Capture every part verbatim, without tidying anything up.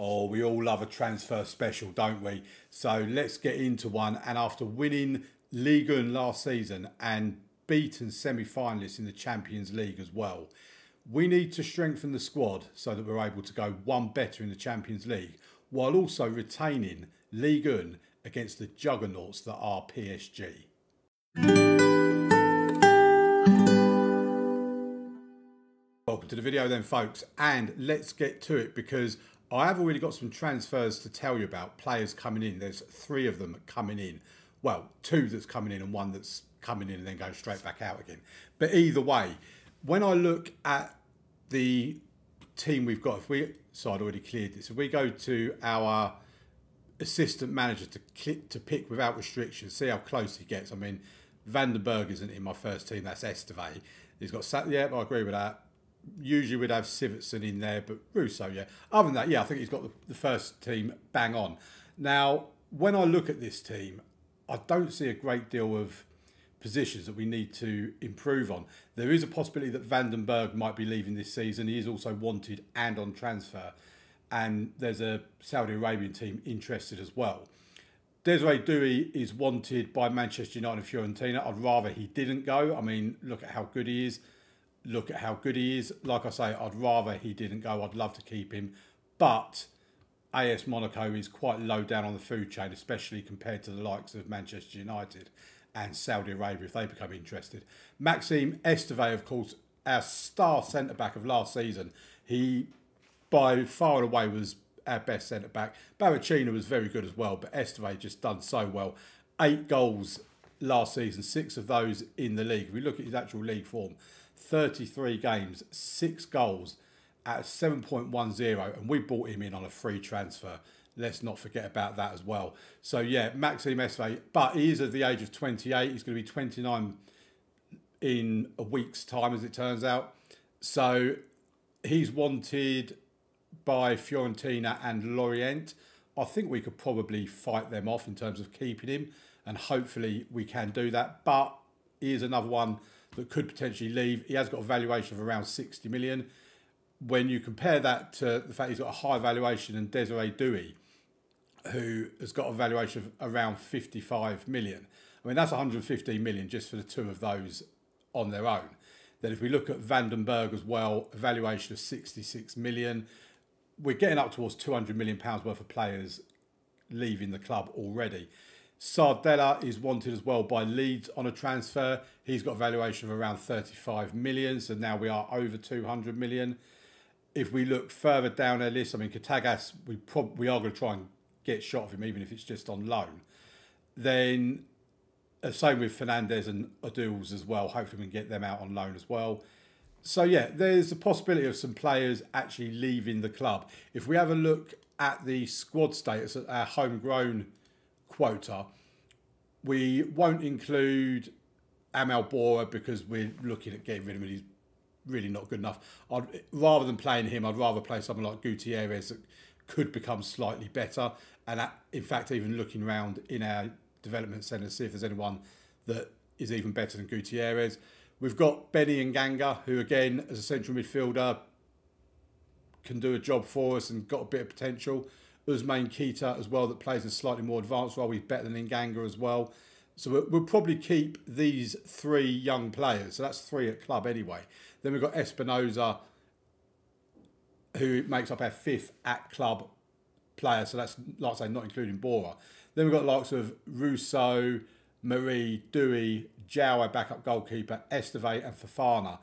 Oh, we all love a transfer special, don't we? So let's get into one. And after winning Ligue one last season and beaten semi-finalists in the Champions League as well, we need to strengthen the squad so that we're able to go one better in the Champions League, while also retaining Ligue one against the juggernauts that are P S G. Welcome to the video then, folks, and let's get to it, because I have already got some transfers to tell you about, players coming in. There's three of them coming in. Well, two that's coming in and one that's coming in and then going straight back out again. But either way, when I look at the team we've got, if we, so I'd already cleared this. If we go to our assistant manager to click, to pick without restrictions, see how close he gets. I mean, Vandenberg isn't in my first team. That's Estève. He's got, yeah, I agree with that. Usually we'd have Sivertsen in there, but Russo, yeah. Other than that, yeah, I think he's got the, the first team bang on. Now, when I look at this team, I don't see a great deal of positions that we need to improve on. There is a possibility that Vandenberg might be leaving this season. He is also wanted and on transfer. And there's a Saudi Arabian team interested as well. Désiré Doué is wanted by Manchester United and Fiorentina. I'd rather he didn't go. I mean, look at how good he is. Look at how good he is. Like I say, I'd rather he didn't go. I'd love to keep him. But A S Monaco is quite low down on the food chain, especially compared to the likes of Manchester United and Saudi Arabia, if they become interested. Maxime Estève, of course, our star centre-back of last season. He, by far and away, was our best centre-back. Baracina was very good as well, but Estève just done so well. Eight goals last season, six of those in the league. If we look at his actual league form, thirty-three games, six goals at seven point one zero, and we bought him in on a free transfer. Let's not forget about that as well. So, yeah, Maxime Estève, but he is at the age of twenty-eight. He's going to be twenty-nine in a week's time, as it turns out. So he's wanted by Fiorentina and Lorient. I think we could probably fight them off in terms of keeping him, and hopefully we can do that. But he is another one that could potentially leave. He has got a valuation of around sixty million. When you compare that to the fact he's got a high valuation, and Désiré Doué, who has got a valuation of around fifty-five million. I mean, that's one hundred fifteen million just for the two of those on their own. Then if we look at Vandenberg as well, a valuation of sixty-six million. We're getting up towards two hundred million pounds worth of players leaving the club already. Sardella is wanted as well by Leeds on a transfer. He's got a valuation of around thirty-five million. So now we are over two hundred million. If we look further down our list, I mean, Katagas, we, prob we are going to try and get shot of him, even if it's just on loan. Then, uh, same with Fernandez and Adils as well. Hopefully we can get them out on loan as well. So, yeah, there's the possibility of some players actually leaving the club. If we have a look at the squad status, at our homegrown quota, we won't include Amel Bora because we're looking at getting rid of him. He's really not good enough. I'd, rather than playing him, I'd rather play someone like Gutierrez that could become slightly better. And at, in fact, even looking around in our development centre to see if there's anyone that is even better than Gutierrez. We've got Benny Nganga, who again, as a central midfielder, can do a job for us and got a bit of potential. Ousmane Keita as well, that plays a slightly more advanced role. He's better than Nganga as well. So we'll probably keep these three young players. So that's three at club anyway. Then we've got Espinosa, who makes up our fifth at club player. So that's, like I say, not including Bora. Then we've got likes of Russo, Marie, Doué, Jow, our backup goalkeeper, Estève and Fofana,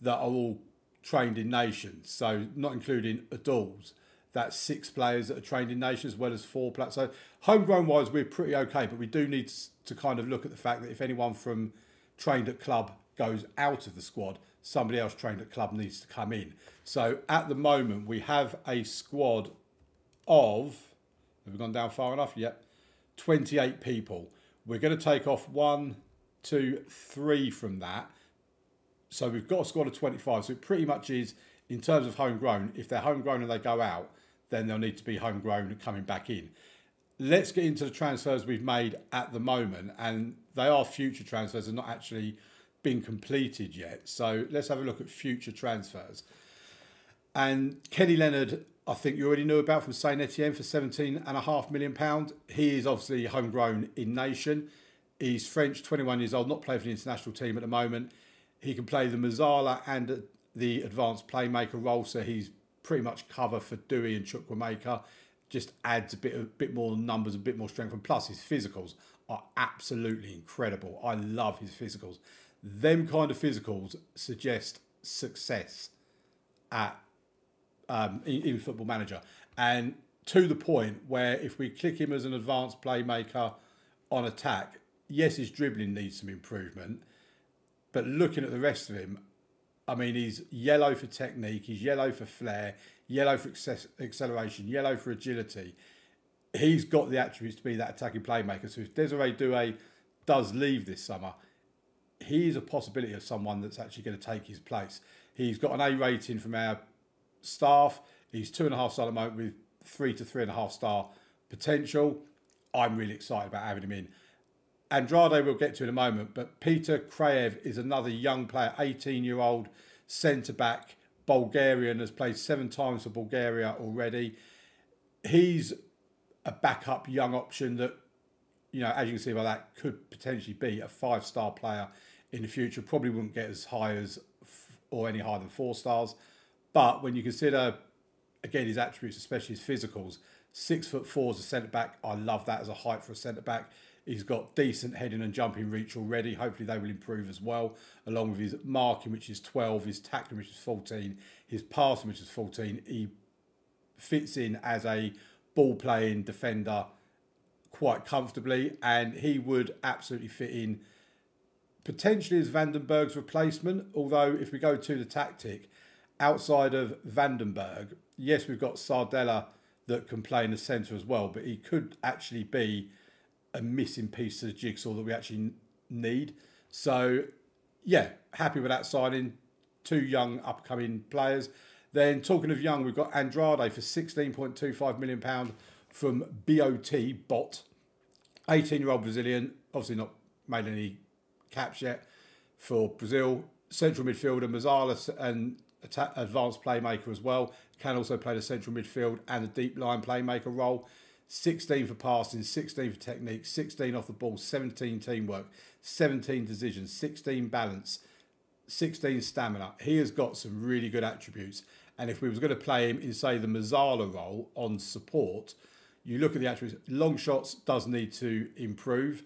that are all trained in nations. So not including Adils. That's six players that are trained in nations, as well as four players. So homegrown-wise, we're pretty okay, but we do need to kind of look at the fact that if anyone from trained at club goes out of the squad, somebody else trained at club needs to come in. So at the moment, we have a squad of, have we gone down far enough? Yep, twenty-eight people. We're going to take off one, two, three from that. So we've got a squad of twenty-five. So it pretty much is, in terms of homegrown, if they're homegrown and they go out, then they'll need to be homegrown and coming back in. Let's get into the transfers we've made at the moment, and they are future transfers and not actually been completed yet. So let's have a look at future transfers. And Kenny Leonard, I think you already knew about from Saint Etienne for seventeen and a half million pounds. He is obviously homegrown in nation. He's French, twenty-one years old, not playing for the international team at the moment. He can play the Mazzala and the advanced playmaker role, so he's pretty much cover for Doué and Chukwuemeka. Just adds a bit, a bit more numbers, a bit more strength, and plus his physicals are absolutely incredible. I love his physicals. Them kind of physicals suggest success at um, in Football Manager, and to the point where if we click him as an advanced playmaker on attack, yes, his dribbling needs some improvement, but looking at the rest of him, I mean, he's yellow for technique, he's yellow for flair, yellow for acceleration, yellow for agility. He's got the attributes to be that attacking playmaker. So if Désiré Doué does leave this summer, he's a possibility of someone that's actually going to take his place. He's got an A rating from our staff. He's two and a half star at the moment with three to three and a half star potential. I'm really excited about having him in. Andrade we'll get to in a moment, but Peter Kraev is another young player, eighteen-year-old centre-back, Bulgarian, has played seven times for Bulgaria already. He's a backup young option that, you know, as you can see by that, could potentially be a five-star player in the future. Probably wouldn't get as high as, or any higher than four stars. But when you consider, again, his attributes, especially his physicals, six foot four as a centre-back, I love that as a height for a centre-back. He's got decent heading and jumping reach already. Hopefully they will improve as well, along with his marking, which is twelve, his tackling, which is fourteen, his passing, which is fourteen. He fits in as a ball-playing defender quite comfortably, and he would absolutely fit in potentially as Vandenberg's replacement, although if we go to the tactic, outside of Vandenberg, yes, we've got Sardella that can play in the centre as well, but he could actually be a missing piece of the jigsaw that we actually need. So, yeah, happy with that signing. Two young upcoming players. Then, talking of young, we've got Andrade for sixteen point two five million pounds from B O T, B O T. eighteen-year-old Brazilian, obviously not made any caps yet for Brazil. Central midfielder, Mazzala and advanced playmaker as well. Can also play the central midfield and the deep line playmaker role. sixteen for passing, sixteen for technique, sixteen off the ball, seventeen teamwork, seventeen decisions, sixteen balance, sixteen stamina. He has got some really good attributes. And if we was going to play him in, say, the Mazzala role on support, you look at the attributes. Long shots does need to improve.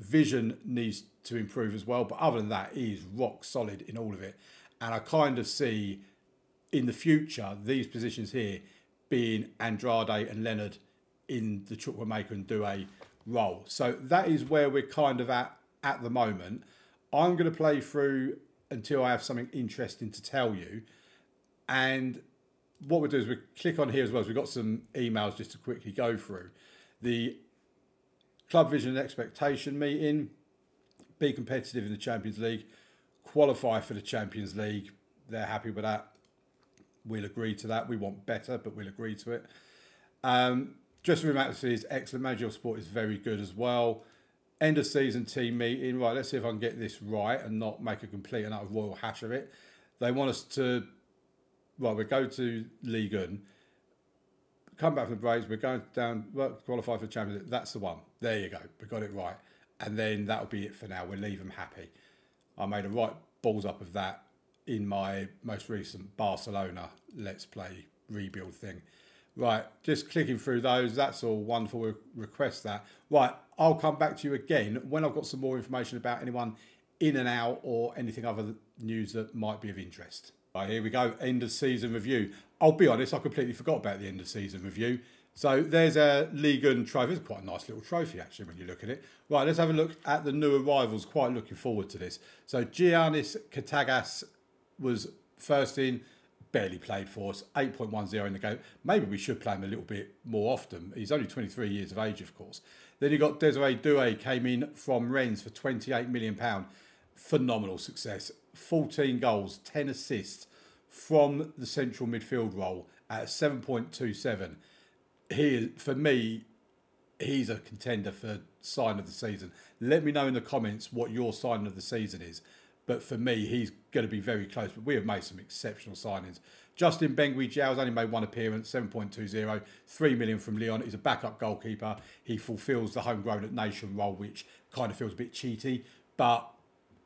Vision needs to improve as well. But other than that, he is rock solid in all of it. And I kind of see in the future these positions here being Andrade and Leonard in the Chukwuemeka and Doué role. So that is where we're kind of at at the moment. I'm going to play through until I have something interesting to tell you. And what we'll do is we click on here as well. So we've got some emails just to quickly go through. The Club Vision and Expectation meeting, be competitive in the Champions League, qualify for the Champions League. They're happy with that. We'll agree to that. We want better, but we'll agree to it. Um... Dressing room atmosphere is excellent. Managerial support is very good as well. End of season team meeting. Right, let's see if I can get this right and not make a complete and utter royal hash of it. They want us to... Right, we go to Ligue one. Come back from the breaks. We're going down... Well, qualify for the Champions League. That's the one. There you go. We got it right. And then that'll be it for now. We'll leave them happy. I made a right balls up of that in my most recent Barcelona Let's Play rebuild thing. Right, just clicking through those. That's all wonderful. We'll request that. Right, I'll come back to you again when I've got some more information about anyone in and out or anything other news that might be of interest. Right, here we go. End of season review. I'll be honest, I completely forgot about the end of season review. So there's a Ligue one trophy. It's quite a nice little trophy, actually, when you look at it. Right, let's have a look at the new arrivals. Quite looking forward to this. So Giannis Katagas was first in. Barely played for us, eight point one zero in the game. Maybe we should play him a little bit more often. He's only twenty-three years of age, of course. Then you got Désiré Doué, came in from Rennes for twenty-eight million pounds. Phenomenal success. fourteen goals, ten assists from the central midfield role at seven point two seven. He, for me, he's a contender for sign of the season. Let me know in the comments what your sign of the season is. But for me, he's going to be very close. But we have made some exceptional signings. Justin Bengui-Jow has only made one appearance, seven point two zero, three million from Lyon. He's a backup goalkeeper. He fulfills the homegrown at nation role, which kind of feels a bit cheaty. But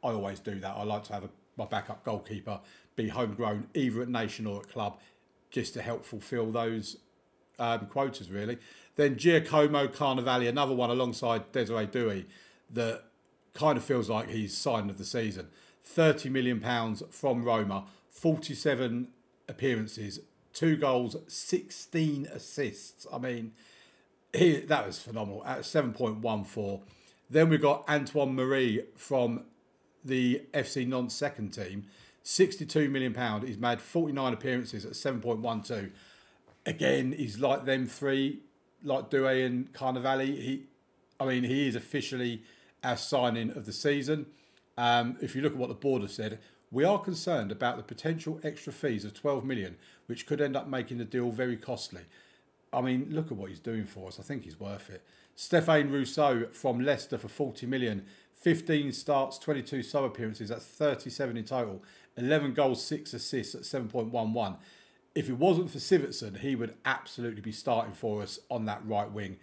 I always do that. I like to have a, my backup goalkeeper be homegrown, either at nation or at club, just to help fulfill those um, quotas, really. Then Giacomo Carnevali, another one alongside Désiré Doué, that kind of feels like he's signing of the season. thirty million pounds from Roma, forty-seven appearances, two goals, sixteen assists. I mean, he, that was phenomenal at seven point one four. Then we've got Antoine Marie from the F C Nantes second team, sixty-two million pounds. He's made forty-nine appearances at seven point one two. Again, he's like them three, like Doué and Carnevali. He, I mean, he is officially our signing of the season. Um, if you look at what the board have said, we are concerned about the potential extra fees of twelve million, which could end up making the deal very costly. I mean, look at what he's doing for us. I think he's worth it. Stéphane Rousseau from Leicester for forty million, fifteen starts, twenty-two sub appearances. That's thirty-seven in total. eleven goals, six assists at seven point one one. If it wasn't for Sivertsen, he would absolutely be starting for us on that right wing.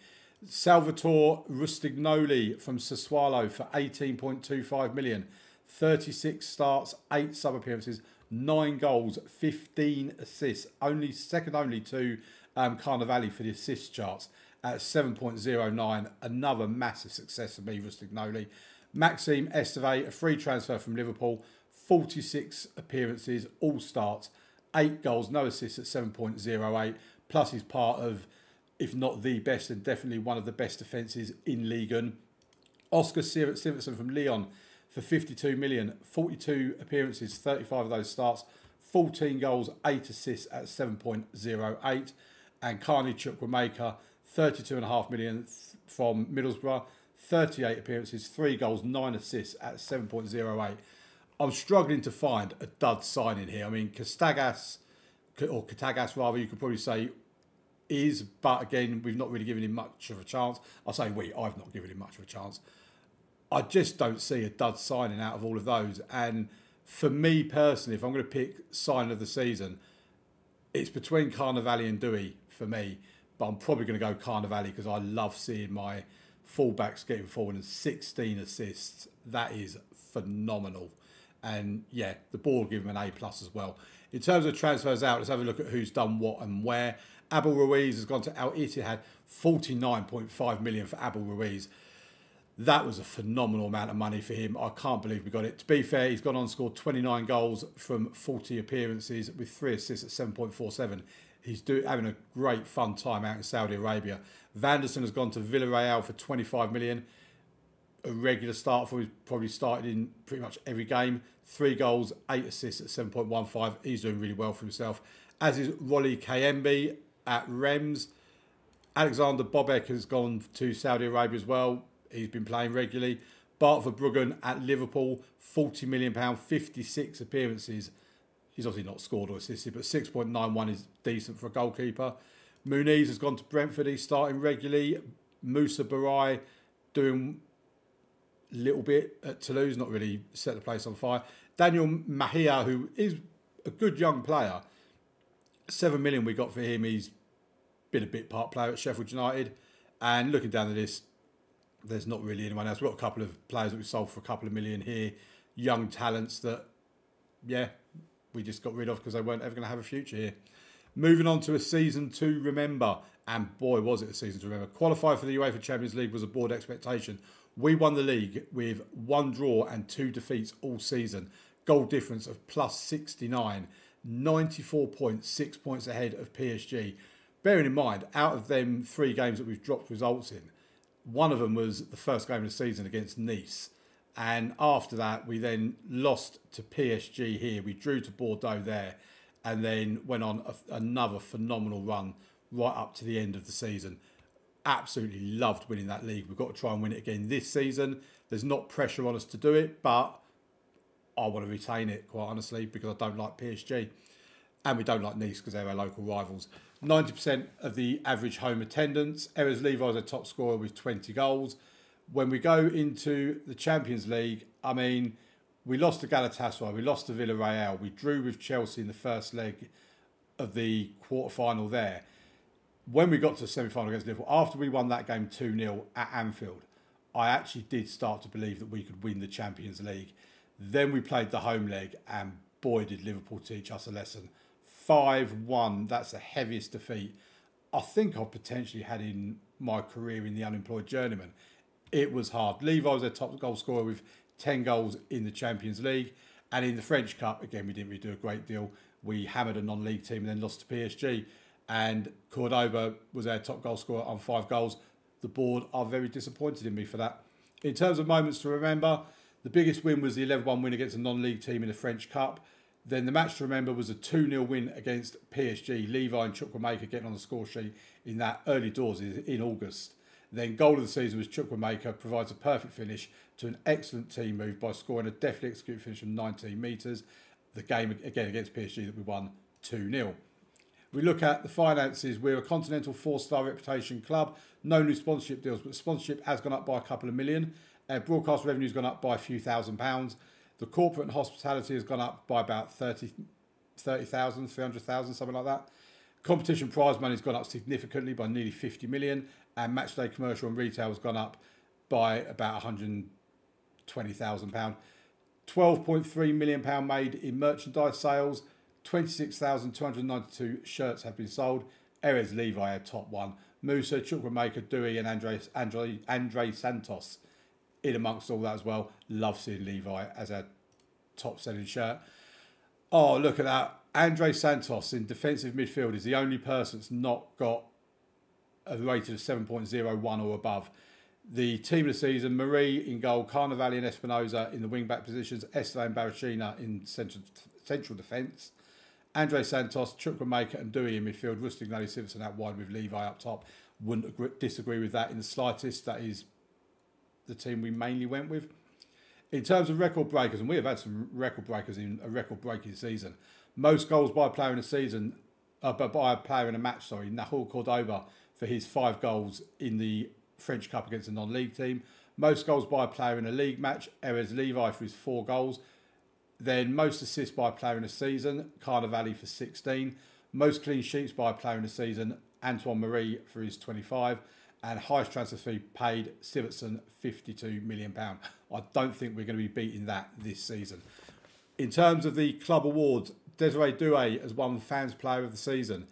Salvatore Rustignoli from Sassuolo for eighteen point two five million, thirty-six starts, eight sub appearances, nine goals, fifteen assists, only second only to um, Carnevali for the assist charts at seven point zero nine. Another massive success for me, Rustignoli. Maxime Estève, a free transfer from Liverpool, forty-six appearances, all starts, eight goals, no assists at seven point zero eight. Plus, he's part of, if not the best, and definitely one of the best defences in Ligue one. Oscar Simpson from Lyon for fifty-two million, forty-two appearances, thirty-five of those starts, fourteen goals, eight assists at seven point zero eight. And Carney Chukwuemeka, thirty-two point five million from Middlesbrough, thirty-eight appearances, three goals, nine assists at seven point zero eight. I'm struggling to find a dud signing here. I mean, Katagas, or Katagas rather, you could probably say, is, but again, we've not really given him much of a chance. I say we, I've not given him much of a chance. I just don't see a dud signing out of all of those. And for me personally, if I'm going to pick signing of the season, it's between Carnevali and Doué for me, but I'm probably going to go Carnevali because I love seeing my fullbacks getting forward, and sixteen assists. That is phenomenal. And yeah, the board give him an A plus as well. In terms of transfers out, let's have a look at who's done what and where. Abel Ruiz has gone to Al Ittihad, forty-nine point five million for Abel Ruiz. That was a phenomenal amount of money for him. I can't believe we got it. To be fair, he's gone on and scored twenty-nine goals from forty appearances with three assists at seven point four seven. He's do, having a great fun time out in Saudi Arabia. Vanderson has gone to Villarreal for twenty-five million. A regular start for him, probably started in pretty much every game. Three goals, eight assists at seven point one five. He's doing really well for himself. As is Raleigh Kayembe at Reims. Alexander Bobek has gone to Saudi Arabia as well. He's been playing regularly. Bart Verbruggen at Liverpool, forty million pounds, fifty-six appearances. He's obviously not scored or assisted, but six point nine one is decent for a goalkeeper. Muniz has gone to Brentford. He's starting regularly. Moussa Barai doing a little bit at Toulouse, not really set the place on fire. Daniel Mahia, who is a good young player, seven million we got for him. He's been a bit part player at Sheffield United. And looking down the list, there's not really anyone else. We've got a couple of players that we sold for a couple of million here. Young talents that, yeah, we just got rid of because they weren't ever going to have a future here. Moving on to a season to remember. And boy, was it a season to remember. Qualifying for the UEFA Champions League was a board expectation. We won the league with one draw and two defeats all season. Goal difference of plus sixty-nine. ninety-four points, six points ahead of P S G. Bearing in mind, out of them three games that we've dropped results in, one of them was the first game of the season against Nice. And after that, we then lost to P S G here. We drew to Bordeaux there and then went on a, another phenomenal run right up to the end of the season. Absolutely loved winning that league. We've got to try and win it again this season. There's not pressure on us to do it, but I want to retain it, quite honestly, because I don't like P S G. And we don't like Nice because they're our local rivals. ninety percent of the average home attendance. Erez Levi is a top scorer with twenty goals. When we go into the Champions League, I mean, we lost to Galatasaray, we lost to Villarreal, we drew with Chelsea in the first leg of the quarterfinal there. When we got to the semi-final against Liverpool, after we won that game two nil at Anfield, I actually did start to believe that we could win the Champions League. Then we played the home leg, and boy, did Liverpool teach us a lesson. five one, that's the heaviest defeat I think I've potentially had in my career in the unemployed journeyman. It was hard. Levi was their top goal scorer with ten goals in the Champions League. And in the French Cup, again, we didn't really do a great deal. We hammered a non-league team and then lost to P S G. And Cordoba was our top goal scorer on five goals. The board are very disappointed in me for that. In terms of moments to remember, the biggest win was the eleven one win against a non-league team in the French Cup. Then the match to remember was a two nil win against P S G. Levi and Chukwuemeka getting on the score sheet in that early doors in August. Then goal of the season was Chukwuemeka, provides a perfect finish to an excellent team move by scoring a deftly executed finish from nineteen metres. The game, again, against P S G that we won two nil. We look at the finances. We're a continental four-star reputation club. No new sponsorship deals, but sponsorship has gone up by a couple of million. Our broadcast revenue has gone up by a few thousand pounds. The corporate and hospitality has gone up by about thirty thousand, three hundred thousand, something like that. Competition prize money has gone up significantly by nearly fifty million. And matchday commercial and retail has gone up by about one hundred and twenty thousand pounds. twelve point three million pounds made in merchandise sales. twenty-six thousand two hundred and ninety-two shirts have been sold. Erez Levi, our top one. Musa, Chukwuemeka, Doué and Andres, Andre, Andre Santos. In amongst all that as well. Love seeing Levi as our top-selling shirt. Oh, look at that. Andre Santos in defensive midfield is the only person that's not got a rating of seven point oh one or above. The team of the season, Marie in goal, Carnevali and Espinosa in the wing-back positions, Estève and Baracina in central, central defence. Andre Santos, Chukwuemeka and Doué in midfield, Rustignoli, Sivertsen out wide with Levi up top. Wouldn't agree, disagree with that in the slightest. That is the team we mainly went with. In terms of record breakers, and we have had some record breakers in a record-breaking season. Most goals by a player in a season, uh, by a player in a match, sorry, Nahuel Cordoba for his five goals in the French Cup against a non-league team. Most goals by a player in a league match, Erez Levi for his four goals. Then most assists by a player in a season, Carnevali for sixteen. Most clean sheets by a player in a season, Antoine Marie for his twenty-five. And highest transfer fee paid, Sivertsen, fifty-two million pounds. I don't think we're going to be beating that this season. In terms of the club awards, Désiré Doué has won Fans Player of the Season.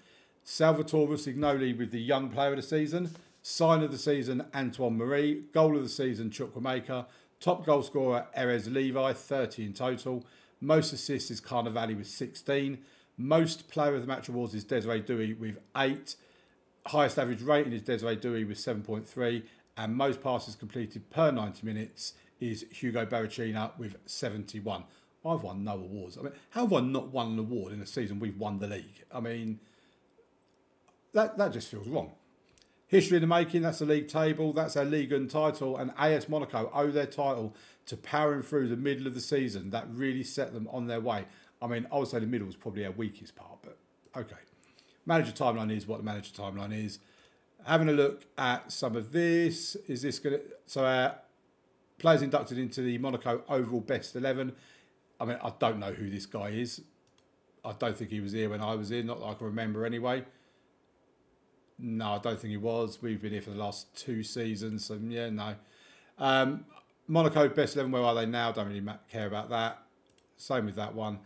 Salvatore Rustignoli with the Young Player of the Season. Sign of the Season, Antoine Marie. Goal of the Season, Chukwuemeka. Top goal scorer, Erez Levi, thirty in total. Most assists is Carnevali with sixteen. Most Player of the Match awards is Désiré Doué with eight. Highest average rating is Désiré Doué with seven point three, and most passes completed per ninety minutes is Hugo Baracina with seventy-one. I've won no awards. I mean, how have I not won an award in a season we've won the league? I mean, that, that just feels wrong. History in the making, that's the league table, that's our league and title, and A S Monaco owe their title to powering through the middle of the season. That really set them on their way. I mean, I would say the middle was probably our weakest part, but okay. Manager timeline is what the manager timeline is. Having a look at some of this. Is this going to... So, uh, players inducted into the Monaco overall best eleven. I mean, I don't know who this guy is. I don't think he was here when I was here. Not that I can remember anyway. No, I don't think he was. We've been here for the last two seasons. So, yeah, no. Um, Monaco best eleven, where are they now? Don't really care about that. Same with that one.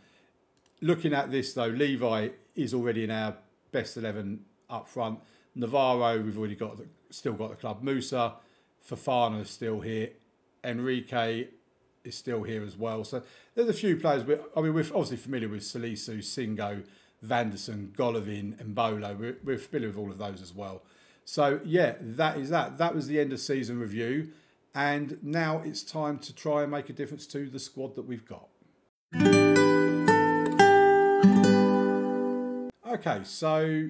Looking at this, though, Levi is already in our... best eleven up front. Navarro, we've already got, the, still got the club. Musa, Fofana is still here. Enrique is still here as well. So there's a few players. We're, I mean, we're obviously familiar with Salisu, Singo, Vanderson, Golovin, and Mbolo. We're, we're familiar with all of those as well. So yeah, that is that. That was the end of season review. And now it's time to try and make a difference to the squad that we've got. Okay, so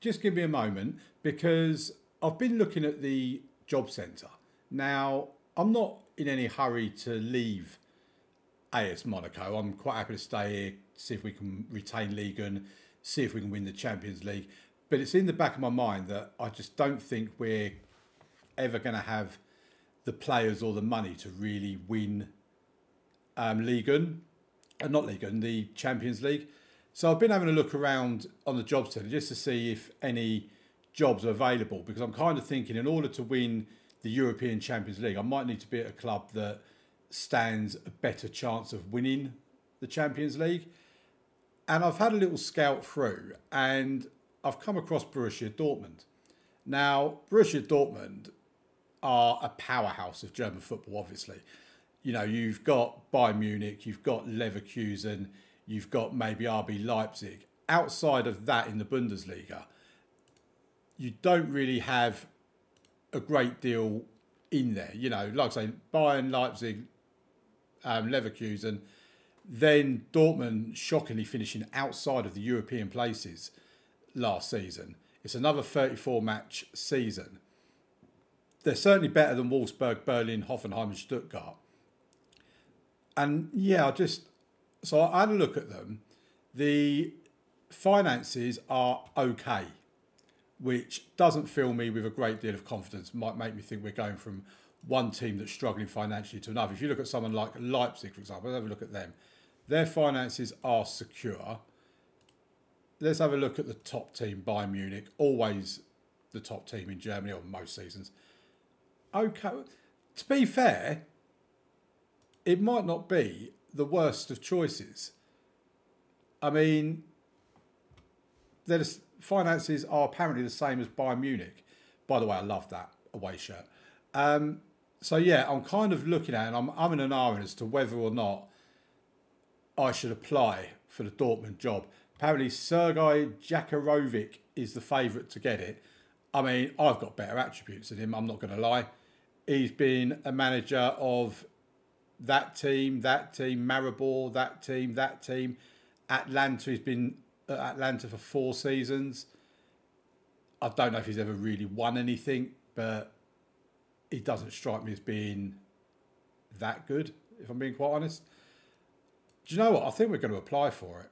just give me a moment because I've been looking at the job centre. Now, I'm not in any hurry to leave A S Monaco. I'm quite happy to stay here, see if we can retain Ligue one, see if we can win the Champions League. But it's in the back of my mind that I just don't think we're ever going to have the players or the money to really win um, Ligue one, uh, not Ligue one, the Champions League. So I've been having a look around on the job centre just to see if any jobs are available, because I'm kind of thinking in order to win the European Champions League, I might need to be at a club that stands a better chance of winning the Champions League. And I've had a little scout through and I've come across Borussia Dortmund. Now, Borussia Dortmund are a powerhouse of German football, obviously. You know, you've got Bayern Munich, you've got Leverkusen, you've got maybe R B Leipzig. Outside of that in the Bundesliga, you don't really have a great deal in there. You know, like I say, Bayern, Leipzig, um, Leverkusen, then Dortmund shockingly finishing outside of the European places last season. It's another thirty-four match season. They're certainly better than Wolfsburg, Berlin, Hoffenheim and Stuttgart. And yeah, I just... So I had a look at them. The finances are okay, which doesn't fill me with a great deal of confidence. Might make me think we're going from one team that's struggling financially to another. If you look at someone like Leipzig, for example, let's have a look at them. Their finances are secure. Let's have a look at the top team, Bayern Munich. Always the top team in Germany, or most seasons. Okay. To be fair, it might not be the worst of choices. I mean, their finances are apparently the same as Bayern Munich. By the way, I love that away shirt. Um, so yeah, I'm kind of looking at it and I'm umming and ahhing as to whether or not I should apply for the Dortmund job. Apparently Sergei Jakarovic is the favourite to get it. I mean, I've got better attributes than him, I'm not going to lie. He's been a manager of that team, that team, Maribor, that team, that team. Atlanta, he's been at Atlanta for four seasons. I don't know if he's ever really won anything, but he doesn't strike me as being that good, if I'm being quite honest. Do you know what? I think we're going to apply for it.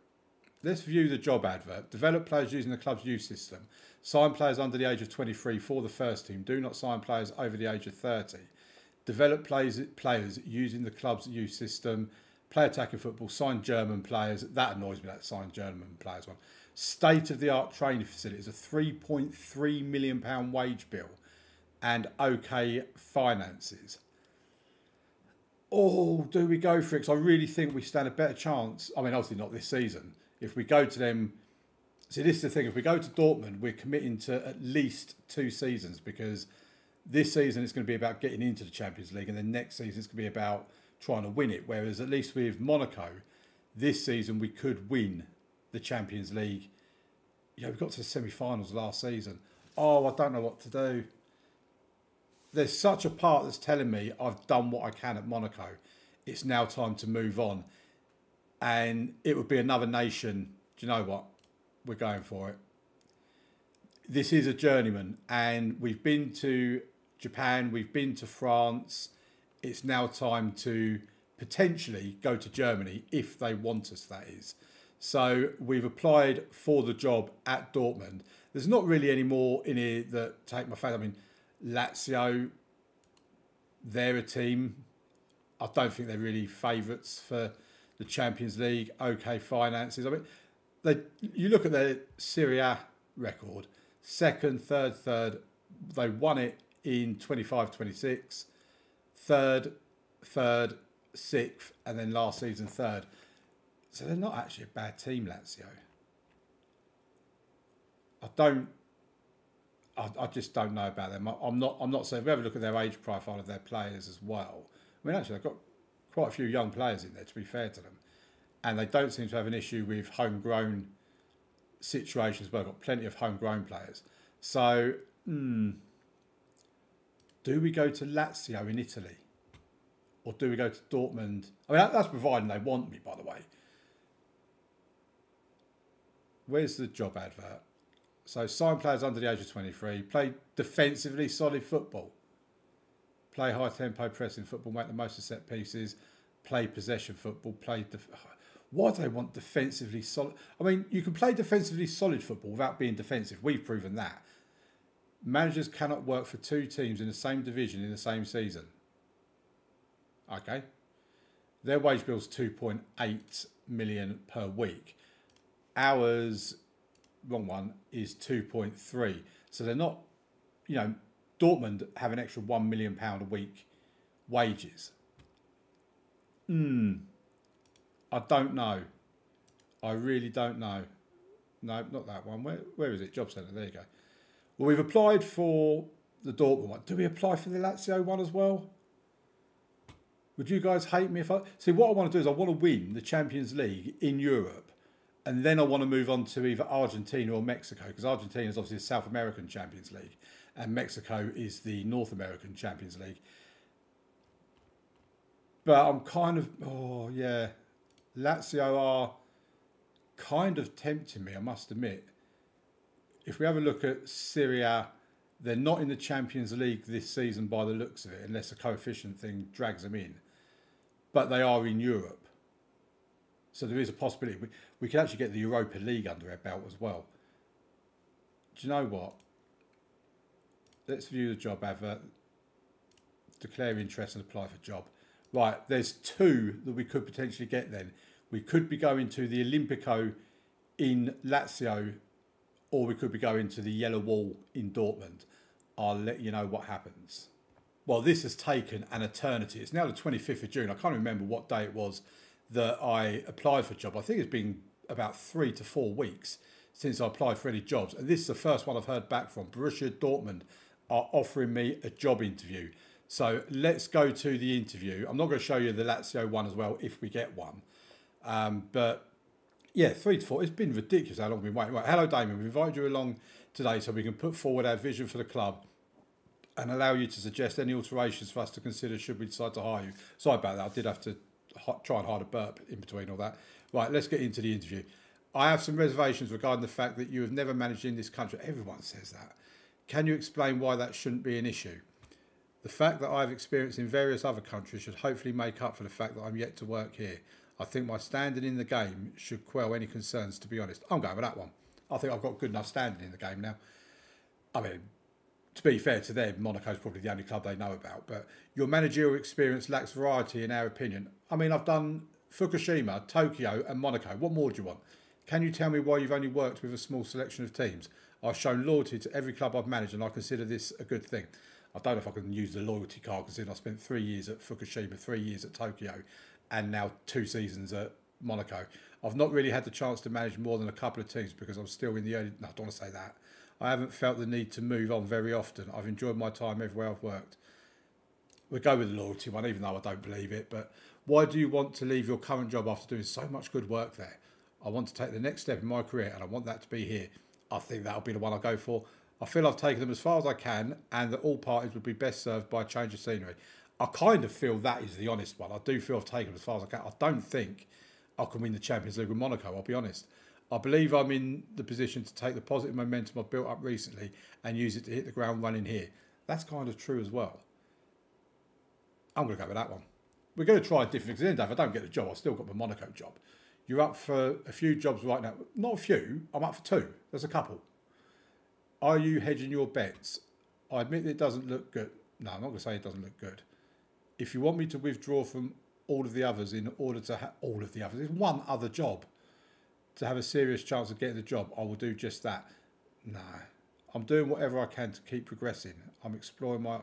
Let's view the job advert. Develop players using the club's youth system. Sign players under the age of twenty-three for the first team. Do not sign players over the age of thirty. Develop plays, players using the club's youth system. Play attacking football. Sign German players. That annoys me, that sign German players one. State-of-the-art training facilities. A three point three million pound wage bill. And okay finances. Oh, do we go for it? Because I really think we stand a better chance. I mean, obviously not this season. If we go to them... See, this is the thing. If we go to Dortmund, we're committing to at least two seasons, because... this season, it's going to be about getting into the Champions League, and then next season, it's going to be about trying to win it. Whereas at least with Monaco, this season, we could win the Champions League. You know, we got to the semi-finals last season. Oh, I don't know what to do. There's such a part that's telling me I've done what I can at Monaco. It's now time to move on. And it would be another nation. Do you know what? We're going for it. This is a journeyman, and we've been to Japan, we've been to France. It's now time to potentially go to Germany, if they want us, that is. So we've applied for the job at Dortmund. There's not really any more in here that take my fancy. I mean, Lazio, they're a team. I don't think they're really favourites for the Champions League. Okay, finances. I mean, they. You look at their Serie A record. Second, third, third. They won it in twenty-five twenty-six. Third, third, sixth, and then last season third. So they're not actually a bad team, Lazio. I don't. I, I just don't know about them. I, I'm not. I'm not. So if we have a look at their age profile of their players as well. I mean, actually, they've got quite a few young players in there, to be fair to them, and they don't seem to have an issue with homegrown situations, where I've got plenty of homegrown players. So, mm, do we go to Lazio in Italy? Or do we go to Dortmund? I mean, that's providing they want me, by the way. Where's the job advert? So, sign players under the age of twenty-three. Play defensively solid football. Play high-tempo pressing football. Make the most of set pieces. Play possession football. Play... Def Why do they want defensively solid? I mean, you can play defensively solid football without being defensive. We've proven that. Managers cannot work for two teams in the same division in the same season. Okay. Their wage bill is two point eight million per week. Ours, wrong one, is two point three. So they're not, you know, Dortmund have an extra one million pounds a week wages. Hmm. I don't know. I really don't know. No, not that one. Where, where is it? Job centre. There you go. Well, we've applied for the Dortmund one. Do we apply for the Lazio one as well? Would you guys hate me if I... See, what I want to do is I want to win the Champions League in Europe. And then I want to move on to either Argentina or Mexico. Because Argentina is obviously the South American Champions League. And Mexico is the North American Champions League. But I'm kind of... Oh, yeah. Lazio are kind of tempting me, I must admit. If we have a look at Syria... They're not in the Champions League this season by the looks of it, unless a coefficient thing drags them in. But they are in Europe. So there is a possibility. We, we could actually get the Europa League under our belt as well. Do you know what? Let's view the job advert. Declare interest and apply for job. Right, there's two that we could potentially get then. We could be going to the Olympico in Lazio, or we could be going to the Yellow Wall in Dortmund. I'll let you know what happens. Well, this has taken an eternity. It's now the twenty-fifth of June. I can't remember what day it was that I applied for a job. I think it's been about three to four weeks since I applied for any jobs. And this is the first one I've heard back from. Borussia Dortmund are offering me a job interview. So let's go to the interview. I'm not going to show you the Lazio one as well if we get one. Um, but... Yeah, three to four. It's been ridiculous how long we've been waiting. Right, hello, Damien. We've invited you along today so we can put forward our vision for the club and allow you to suggest any alterations for us to consider should we decide to hire you. Sorry about that. I did have to try and hide a burp in between all that. Right, let's get into the interview. I have some reservations regarding the fact that you have never managed in this country. Everyone says that. Can you explain why that shouldn't be an issue? The fact that I have experience in various other countries should hopefully make up for the fact that I'm yet to work here. I think my standing in the game should quell any concerns, to be honest. I'm going with that one. I think I've got good enough standing in the game now. I mean, to be fair to them, Monaco's probably the only club they know about. But your managerial experience lacks variety in our opinion. I mean, I've done Fukushima, Tokyo and Monaco. What more do you want? Can you tell me why you've only worked with a small selection of teams? I've shown loyalty to every club I've managed and I consider this a good thing. I don't know if I can use the loyalty card because I spent three years at Fukushima, three years at Tokyo, and now two seasons at Monaco. I've not really had the chance to manage more than a couple of teams because I'm still in the early... No, I don't want to say that. I haven't felt the need to move on very often. I've enjoyed my time everywhere I've worked. We'll go with the loyalty one, even though I don't believe it. But why do you want to leave your current job after doing so much good work there? I want to take the next step in my career and I want that to be here. I think that'll be the one I go for. I feel I've taken them as far as I can and that all parties would be best served by a change of scenery. I kind of feel that is the honest one. I do feel I've taken it as far as I can. I don't think I can win the Champions League with Monaco, I'll be honest. I believe I'm in the position to take the positive momentum I've built up recently and use it to hit the ground running here. That's kind of true as well. I'm going to go with that one. We're going to try a different thing. If I don't get the job, I've still got my Monaco job. You're up for a few jobs right now. Not a few. I'm up for two. There's a couple. Are you hedging your bets? I admit it doesn't look good. No, I'm not going to say it doesn't look good. If you want me to withdraw from all of the others in order to have all of the others, there's one other job to have a serious chance of getting the job, I will do just that. No, I'm doing whatever I can to keep progressing. I'm exploring my...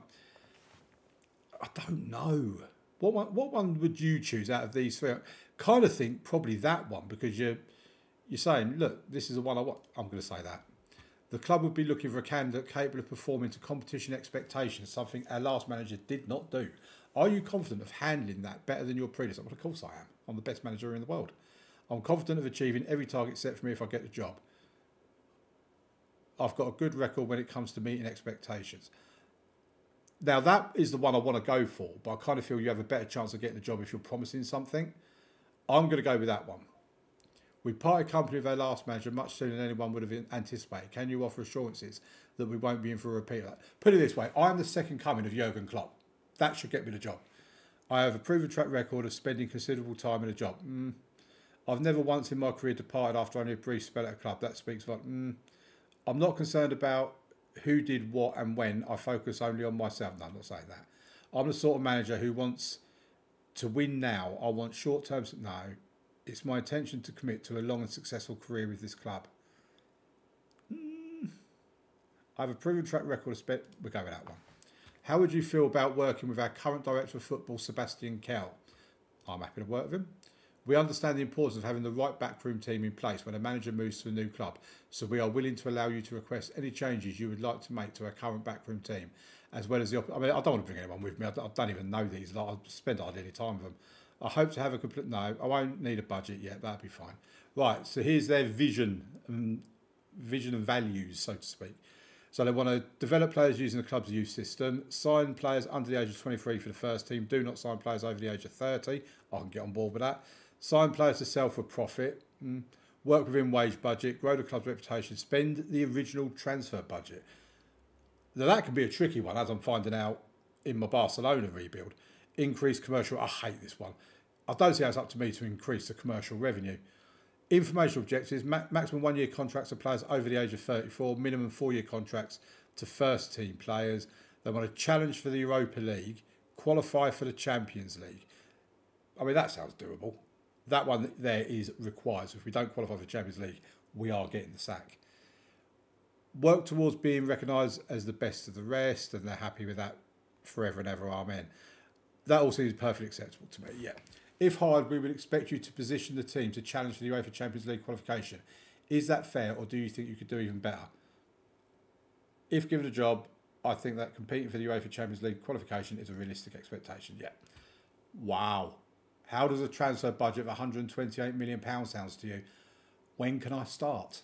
I don't know. What one, what one would you choose out of these three? I kind of think probably that one because you're, you're saying, look, this is the one I want. I'm going to say that. The club would be looking for a candidate capable of performing to competition expectations, something our last manager did not do. Are you confident of handling that better than your predecessor? Well, of course I am. I'm the best manager in the world. I'm confident of achieving every target set for me if I get the job. I've got a good record when it comes to meeting expectations. Now, that is the one I want to go for, but I kind of feel you have a better chance of getting the job if you're promising something. I'm going to go with that one. We parted company with our last manager much sooner than anyone would have anticipated. Can you offer assurances that we won't be in for a repeat of that? Put it this way, I'm the second coming of Jürgen Klopp. That should get me the job. I have a proven track record of spending considerable time in a job. Mm. I've never once in my career departed after only a brief spell at a club. That speaks for... Mm. I'm not concerned about who did what and when. I focus only on myself. No, I'm not saying that. I'm the sort of manager who wants to win now. I want short-term... No, it's my intention to commit to a long and successful career with this club. Mm. I have a proven track record of spent... We'll go with that one. How would you feel about working with our current director of football, Sebastian Kel? I'm happy to work with him. We understand the importance of having the right backroom team in place when a manager moves to a new club, so we are willing to allow you to request any changes you would like to make to our current backroom team, as well as the... I mean, I don't want to bring anyone with me. I don't even know these. Like, I'll spend hardly any time with them. I hope to have a complete... No, I won't need a budget yet. That'll be fine. Right, so here's their vision, um, vision and values, so to speak. So they want to develop players using the club's youth system, sign players under the age of twenty-three for the first team, do not sign players over the age of thirty. I can get on board with that. Sign players to sell for profit, mm. Work within wage budget, grow the club's reputation, spend the original transfer budget. Now that can be a tricky one, as I'm finding out in my Barcelona rebuild. Increase commercial, I hate this one. I don't see how it's up to me to increase the commercial revenue. Informational objectives, ma maximum one-year contracts to players over the age of thirty-four, minimum four-year contracts to first-team players. They want to challenge for the Europa League, qualify for the Champions League. I mean, that sounds doable. That one there is required. So if we don't qualify for the Champions League, we are getting the sack. Work towards being recognised as the best of the rest, and they're happy with that forever and ever, amen. That all seems perfectly acceptable to me, yeah. If hired, we would expect you to position the team to challenge for the UEFA Champions League qualification. Is that fair, or do you think you could do even better? If given a job, I think that competing for the UEFA Champions League qualification is a realistic expectation, yeah. Wow. How does a transfer budget of one hundred and twenty-eight million pounds sounds to you? When can I start?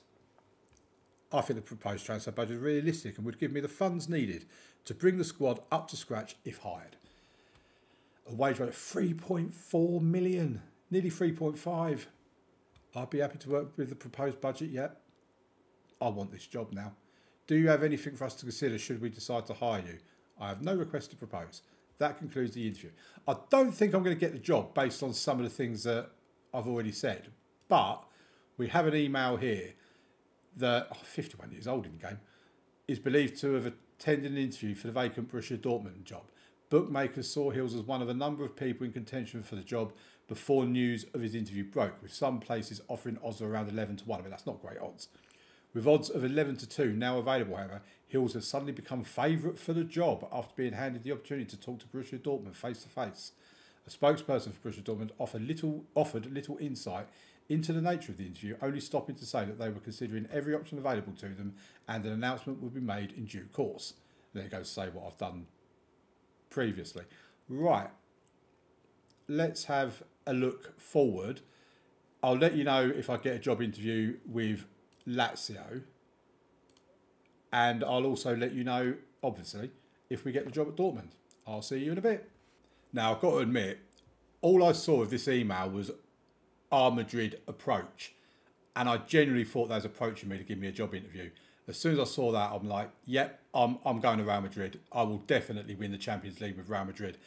I think the proposed transfer budget is realistic and would give me the funds needed to bring the squad up to scratch if hired. A wage rate of three point four million, nearly three point five. I'd be happy to work with the proposed budget, yet. I want this job now. Do you have anything for us to consider should we decide to hire you? I have no request to propose. That concludes the interview. I don't think I'm going to get the job based on some of the things that I've already said, but we have an email here that, oh, fifty-one years old in the game, is believed to have attended an interview for the vacant Borussia Dortmund job. Bookmakers saw Hills as one of a number of people in contention for the job before news of his interview broke, with some places offering odds of around eleven to one. I mean, that's not great odds. With odds of eleven to two now available, however, Hills has suddenly become favourite for the job after being handed the opportunity to talk to Borussia Dortmund face-to-face. A spokesperson for Borussia Dortmund offered little, offered little insight into the nature of the interview, only stopping to say that they were considering every option available to them and an announcement would be made in due course. There goes say what I've done previously. Right, let's have a look forward. I'll let you know if I get a job interview with Lazio, and I'll also let you know, obviously, if we get the job at Dortmund. I'll see you in a bit. Now, I've got to admit, all I saw of this email was "Our Madrid approach," and I genuinely thought they was approaching me to give me a job interview. As soon as I saw that, I'm like, yep, I'm, I'm going to Real Madrid. I will definitely win the Champions League with Real Madrid.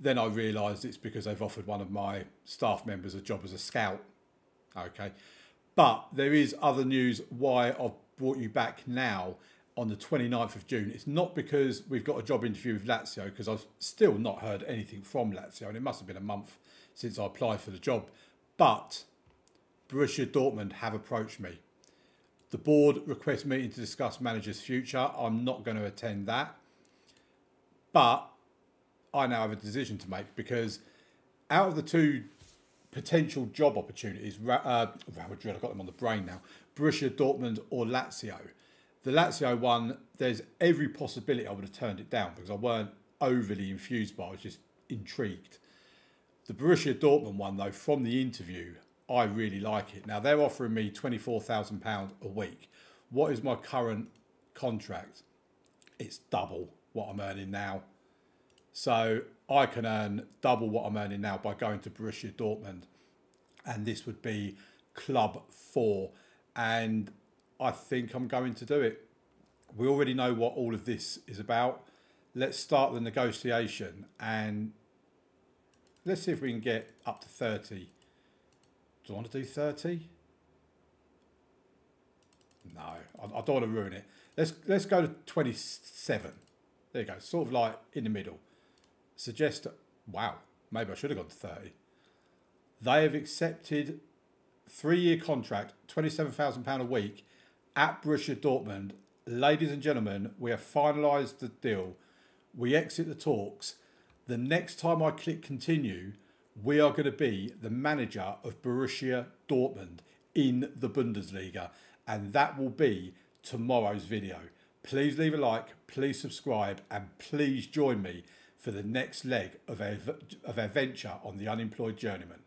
Then I realised it's because they've offered one of my staff members a job as a scout. Okay. But there is other news why I've brought you back now on the twenty-ninth of June. It's not because we've got a job interview with Lazio, because I've still not heard anything from Lazio, and it must have been a month since I applied for the job. But Borussia Dortmund have approached me. The board requests meeting to discuss manager's future. I'm not going to attend that. But I now have a decision to make, because out of the two potential job opportunities, uh, Real Madrid, I've got them on the brain now, Borussia Dortmund or Lazio. The Lazio one, there's every possibility I would have turned it down because I weren't overly infused by it. I was just intrigued. The Borussia Dortmund one, though, from the interview, I really like it. Now, they're offering me twenty-four thousand pounds a week. What is my current contract? It's double what I'm earning now. So I can earn double what I'm earning now by going to Borussia Dortmund. And this would be Club four. And I think I'm going to do it. We already know what all of this is about. Let's start the negotiation. And let's see if we can get up to thirty. Do I want to do thirty? No, I, I don't want to ruin it. Let's, let's go to twenty-seven. There you go. Sort of like in the middle. Suggest, wow, Maybe I should have gone to thirty. They have accepted three-year contract, twenty-seven thousand pounds a week at Borussia Dortmund. Ladies and gentlemen, we have finalised the deal. We exit the talks. The next time I click continue, we are going to be the manager of Borussia Dortmund in the Bundesliga. And that will be tomorrow's video. Please leave a like, please subscribe, and please join me for the next leg of our, of our venture on the unemployed journeyman.